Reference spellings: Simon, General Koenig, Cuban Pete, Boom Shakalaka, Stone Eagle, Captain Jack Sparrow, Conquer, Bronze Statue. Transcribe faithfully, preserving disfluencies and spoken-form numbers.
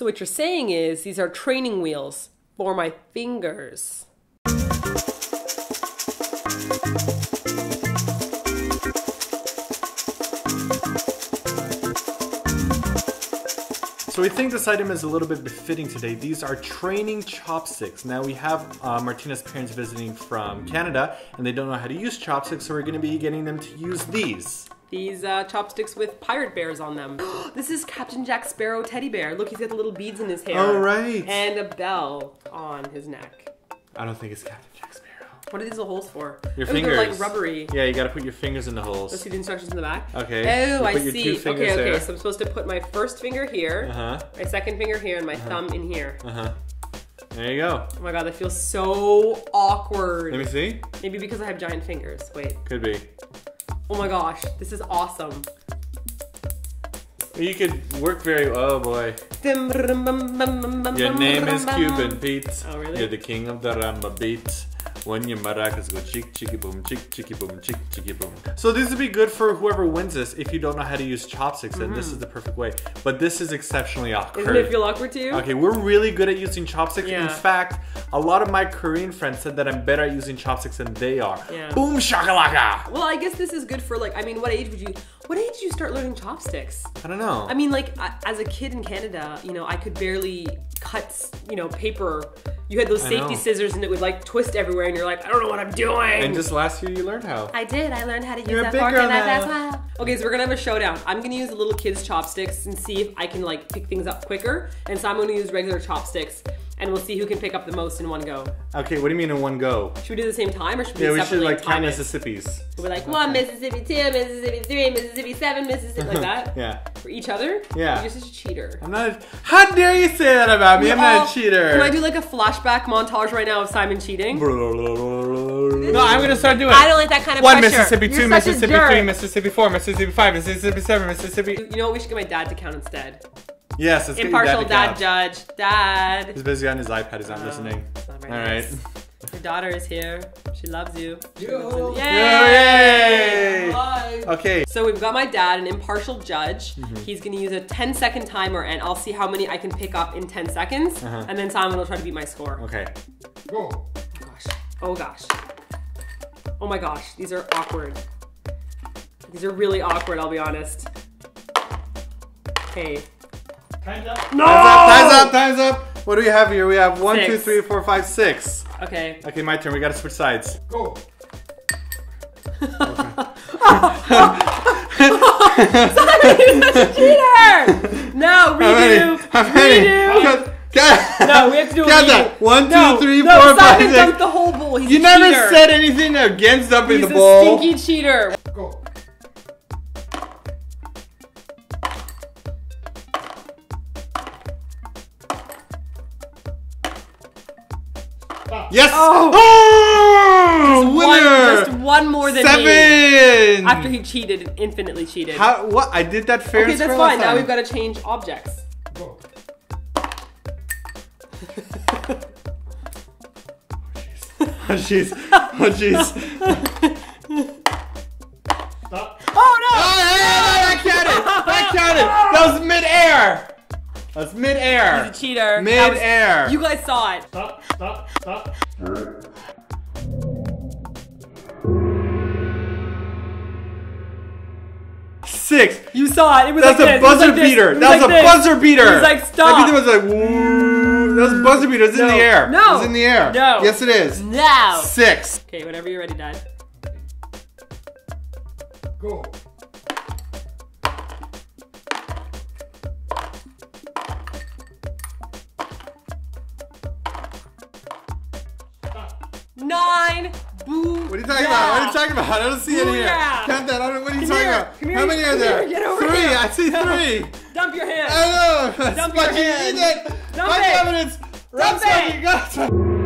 So what you're saying is these are training wheels for my fingers. So we think this item is a little bit befitting today. These are training chopsticks. Now we have uh, Martina's parents visiting from Canada and they don't know how to use chopsticks, so we're going to be getting them to use these. These uh, chopsticks with pirate bears on them. This is Captain Jack Sparrow teddy bear. Look, he's got the little beads in his hair. All right. And a bell on his neck. I don't think it's Captain Jack Sparrow. What are these holes for? Your oh, fingers. They're like rubbery. Yeah, you gotta put your fingers in the holes. Let's see the instructions in the back. Okay. Oh, I see. Okay, okay. There. So I'm supposed to put my first finger here, uh-huh. my second finger here, and my uh-huh. thumb in here. Uh-huh. There you go. Oh my god, that feels so awkward. Let me see. Maybe because I have giant fingers. Wait. Could be. Oh my gosh, this is awesome. You could work very well, oh boy. Your name is Cuban Pete. Oh really? You're the king of the rumba beat. When your maracas go chick, chicky boom, chick, chicky boom, chick, chicky boom. So these would be good for whoever wins this. If you don't know how to use chopsticks, then mm-hmm. this is the perfect way. But this is exceptionally awkward. Doesn't it feel awkward to you? Okay, we're really good at using chopsticks. Yeah. In fact, a lot of my Korean friends said that I'm better at using chopsticks than they are. Yeah. Boom shakalaka! Well, I guess this is good for like, I mean, what age would you, what age did you start learning chopsticks? I don't know. I mean, like, as a kid in Canada, you know, I could barely cut, you know, paper. You had those safety scissors and it would like twist everywhere and you're like, I don't know what I'm doing. And just last year you learned how. I did. I learned how to use that fork and that well. Okay, so we're gonna have a showdown. I'm gonna use the little kids' chopsticks and see if I can like pick things up quicker. And so I'm gonna use regular chopsticks and we'll see who can pick up the most in one go. Okay, what do you mean in one go? Should we do the same time or should we do separately? Yeah, we should like count Mississippis. We'll be like one Mississippi, two Mississippi, three Mississippi, seven Mississippi, like that. Yeah. For each other? Yeah. You're such a cheater. I'm not a, how dare you say that about me? We I'm all, not a cheater. Can I do like a flashback montage right now of Simon cheating? No, I'm gonna start doing it. I don't like that kind of One pressure. Mississippi, You're two Mississippi, three Mississippi, four Mississippi, five Mississippi, seven Mississippi. You know what? We should get my dad to count instead. Yes, let's Impartial get dad, dad judge. Dad. He's busy on his iPad. He's not um, listening. Not All nice. right. Your daughter is here. She loves you. She Yo. loves you. Yay! Yay! Bye. Okay. So we've got my dad, an impartial judge. Mm-hmm. He's gonna use a ten second timer and I'll see how many I can pick up in ten seconds. Uh-huh. And then Simon will try to beat my score. Okay. Go. Oh gosh. Oh gosh. Oh my gosh. These are awkward. These are really awkward, I'll be honest. Okay. Time's up. No! Time's up, time's up, time's up. What do we have here? We have one, six. two, three, four, five, six. Okay. Okay, my turn. We gotta switch sides. Go. Okay. Simon, you're such a cheater! No, redo. Redo. No, we have to do a redo. One, two, three, no, four, no, five, six. Simon dunked the whole bowl. He's you a never cheater. said anything against dumping He's the bowl. He's a stinky cheater. Go. Yes! Oh! oh just winner! One, just one more than Seven. me. After he cheated and infinitely cheated. How? What? I did that fair and square. Okay, that's fine. Now we've got to change objects. Go. Oh jeez. Oh jeez. Oh jeez. Stop. Oh no! Oh, hey, that counted! That counted! That was mid-air! That's mid-air. He's a cheater. Mid-air. You guys saw it. Stop, stop, stop. Six. You saw it. It was That's like a buzzer like beater. That was, like was a buzzer beater. It was like, stop. I mean, it was like, woo. That was a buzzer beater. It's no. in the air. No. It's in the air. No. Yes, it is. No. Six. Okay, whenever you're ready, Dad. Go. Nine. Boo. What are you talking yeah. about? What are you talking about? I don't see Boo, it here. Yeah. Count that. I don't know. What are you Come talking here. about? Come How here. many are Come there? Here. Get over three. Here. I see three. Dump your hand. I don't know. Dump Spongy. your hand. Dump Five it. Five minutes. Dump Run it. Spongy.